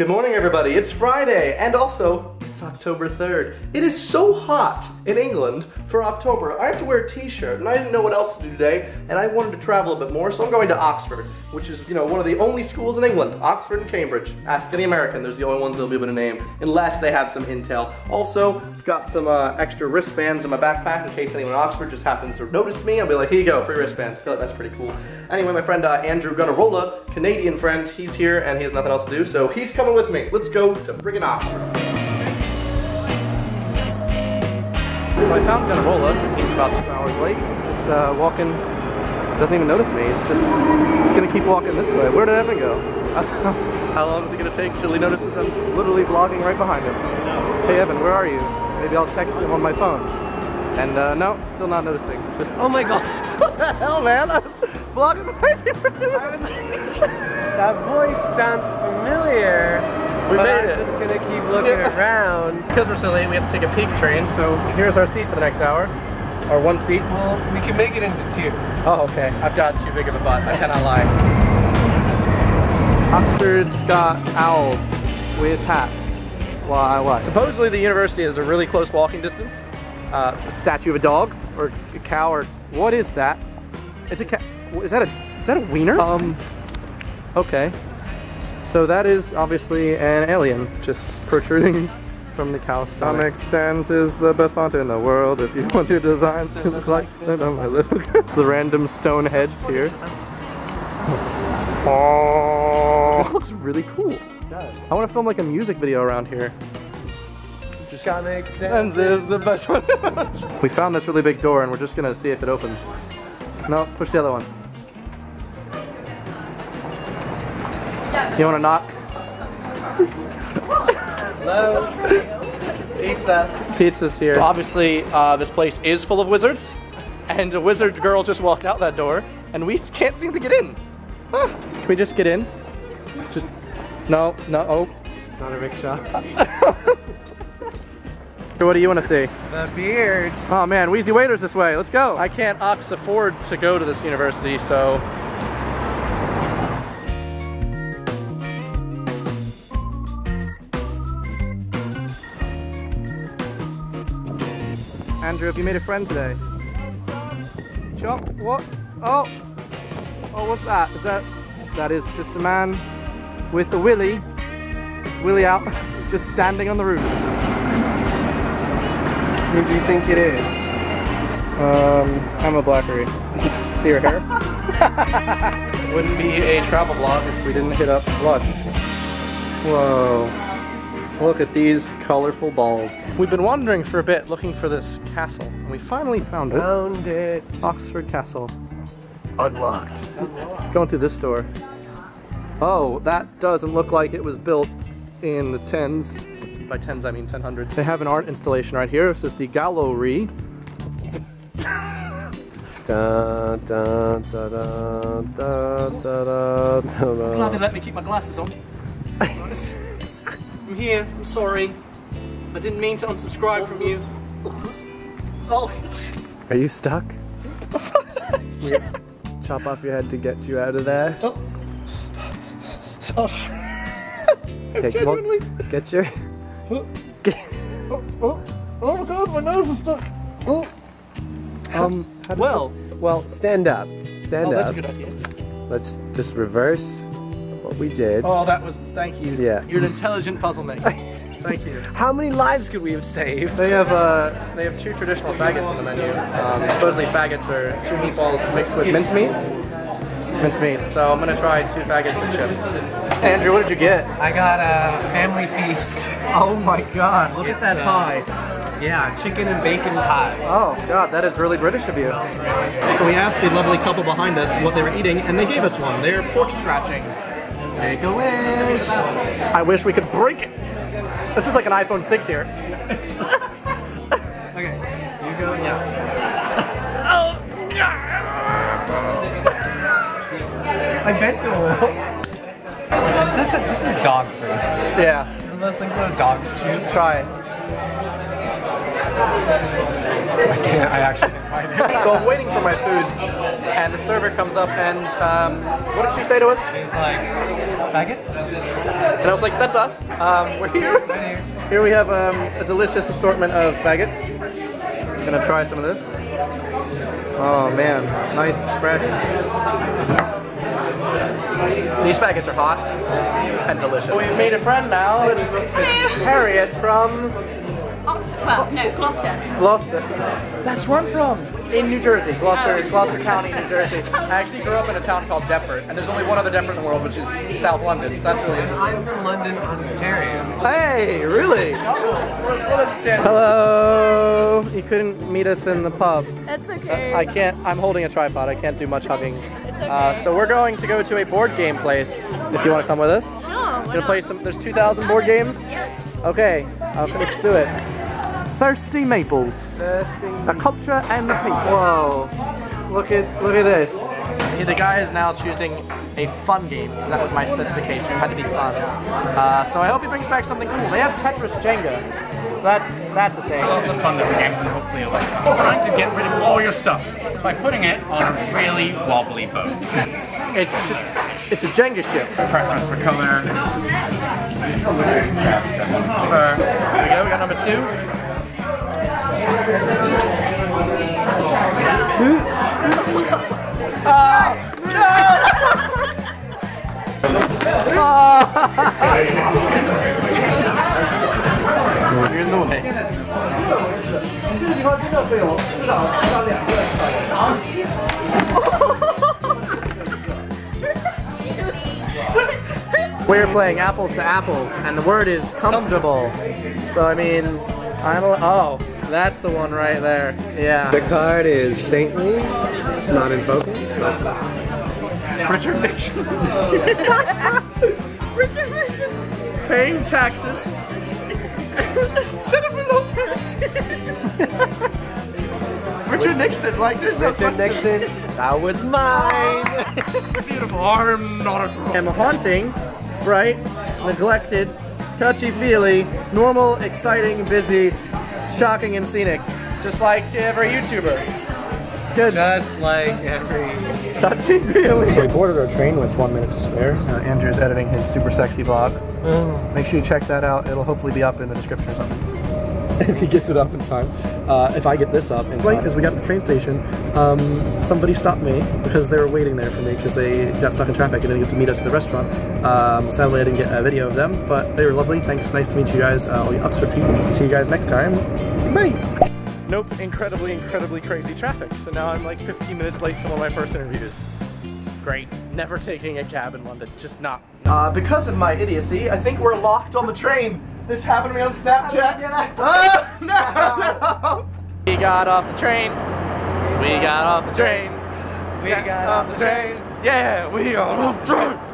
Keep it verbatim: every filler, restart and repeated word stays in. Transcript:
Good morning, everybody. It's Friday, and also, it's October third. It is so hot in England for October. I have to wear a t-shirt, and I didn't know what else to do today, and I wanted to travel a bit more, so I'm going to Oxford, which is, you know, one of the only schools in England. Oxford and Cambridge. Ask any American, there's the only ones they'll be able to name, unless they have some intel. Also, I've got some uh, extra wristbands in my backpack in case anyone in Oxford just happens to notice me. I'll be like, here you go, free wristbands. I feel like that's pretty cool. Anyway, my friend uh, Andrew Gunnarolla, Canadian friend, he's here, and he has nothing else to do, so he's coming with me. Let's go to friggin' Oxford. So I found Gunnarolla. He's about two hours late. Just uh, walking. Doesn't even notice me. It's just, it's gonna keep walking this way. Where did Evan go? How long is it gonna take till he notices I'm literally vlogging right behind him? Hey Evan, where are you? Maybe I'll text him on my phone. And uh, no, still not noticing. Just oh my god! What the hell, man? I was vlogging behind you for two hours. That voice sounds familiar. We but made I'm it. Just gonna keep looking yeah. around. Because we're so late, we have to take a peak train. So here's our seat for the next hour, or one seat. Well, we can make it into two. Oh, okay. I've got too big of a butt. I cannot lie. Oxford's got owls with hats. Why? Why? Supposedly the university is a really close walking distance. Uh, a statue of a dog or a cow or what is that? It's a cow. Is that a is that a wiener? Um. Okay. So that is obviously an alien just protruding from the cow's stomach. Sans is the best font in the world if you want your designs to look like my little girl. It's the random stone heads here. Oh. This looks really cool. It does. I want to film like a music video around here. Just Comic Sans is the best one. We found this really big door and we're just gonna see if it opens. No, push the other one. You want to knock? Hello. Pizza. Pizza's here. Obviously, uh, this place is full of wizards, and a wizard girl just walked out that door, and we can't seem to get in. Huh. Can we just get in? Just no, no. Oh, it's not a rickshaw. What do you want to see? The beard. Oh man, Wheezy Waiter's this way. Let's go. I can't ox afford to go to this university, so. Andrew, have you made a friend today? Chop, what? Oh! Oh, what's that? Is that... That is just a man with a willy. It's willy out, just standing on the roof. Who do you think it is? Um, I'm a blackery. See her hair? Wouldn't be a travel vlog if we didn't hit up Lush. Whoa. Look at these colorful balls. We've been wandering for a bit looking for this castle, and we finally found it. Found it. Oxford Castle. Unlocked. Unlocked. Going through this door. Oh, that doesn't look like it was built in the tens. By tens, I mean ten hundreds. They have an art installation right here. This is the gallery. Da, da, da, da, da, da, da, da. Glad they let me keep my glasses on. I'm here, I'm sorry. I didn't mean to unsubscribe from you. Oh. Are you stuck? Yeah. Chop off your head to get you out of there. Oh. Oh. Okay, genuinely. Come on. Get your... Oh. Oh, oh. Oh my god, my nose is stuck. Oh. Um, well. This... Well, stand up. Stand oh, up. That's a good idea. Let's just reverse. We did. Oh, that was, thank you. Yeah. You're an intelligent puzzle maker. Thank you. How many lives could we have saved? They have uh, they have two traditional faggots on the menu. Um, supposedly faggots are two meatballs mixed with mincemeat. Mincemeat. So I'm gonna try two faggots and chips. Andrew, what did you get? I got a family feast. Oh my god, look it's at that uh, pie. Yeah, chicken and bacon pie. Oh god, that is really British of you. So we asked the lovely couple behind us what they were eating, and they gave us one. They're pork scratchings. Make a wish! I wish we could break it! This is like an iPhone six here. Okay, you go, yeah. Oh, God! I bent a little. Is this, a, this is dog food. Yeah. Isn't those things that dogs chew? Try it. I can't, I actually didn't find it. So I'm waiting for my food. And the server comes up and, um, what did she say to us? She's like, faggots? And I was like, that's us. Um, we're here. Here we have um, a delicious assortment of faggots. I'm gonna try some of this. Oh man, nice, fresh. These faggots are hot and delicious. We've made a friend now. It's Hello. Harriet from Oxford. Well, no, Gloucester. Gloucester. That's where I'm from. In New Jersey, Gloucester, oh. Gloucester County, New Jersey. I actually grew up in a town called Deptford, and there's only one other Deptford in the world, which is South London. So that's really interesting. I'm from London, Ontario. Hey, really? Hello. You couldn't meet us in the pub. That's okay. Uh, I can't. I'm holding a tripod. I can't do much hugging. It's okay. Uh, so we're going to go to a board game place. If you want to come with us. Sure. We're gonna play some. There's two thousand board games. Yeah. Okay. Uh, let's do it. Thirsty Maples. Thirsty. The culture and the people. Whoa. Look at look at this. Yeah, the guy is now choosing a fun game, because that was my specification. It had to be fun. Uh, so I hope he brings back something cool. They have Tetris Jenga. So that's that's a thing. Lots of fun different games, and hopefully you'll like them. Trying to get rid of all your stuff by putting it on a really wobbly boat. it's it's a Jenga ship. Preference for color. There we go, we got number two. Oh, no! You're in the way. We're playing apples to apples, and the word is comfortable. So I mean, I don't. Oh, that's the one right there. Yeah. The card is saintly. It's not in focus. But... Richard Nixon. Richard Nixon. Paying taxes. Jennifer Lopez. Richard Nixon. Like there's no Richard question. Richard Nixon. That was mine. Beautiful. I'm not a girl. I'm haunting, bright, neglected, touchy-feely, normal, exciting, busy, shocking, and scenic. Just like every YouTuber. Good. Just like every touching feeling. So we boarded our train with one minute to spare. Uh, Andrew's editing his super sexy vlog. Oh. Make sure you check that out. It'll hopefully be up in the description or something. If he gets it up in time. Uh, if I get this up in right time. As we got to the train station, um, somebody stopped me because they were waiting there for me because they got stuck in traffic and didn't get to meet us at the restaurant. Um, sadly, I didn't get a video of them, but they were lovely. Thanks. Nice to meet you guys. Uh, all you Oxford people. See you guys next time. Bye. Nope, incredibly, incredibly crazy traffic. So now I'm like fifteen minutes late to one of my first interviews. Great. Never taking a cab in London, just not. Uh, because of my idiocy, I think we're locked on the train. This happened to me on Snapchat. Oh, no, no. We got off the train. We got off the train. We got off the train. Yeah, we got off the train.